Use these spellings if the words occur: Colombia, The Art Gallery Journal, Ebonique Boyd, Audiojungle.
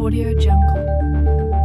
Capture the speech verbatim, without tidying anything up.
Audiojungle.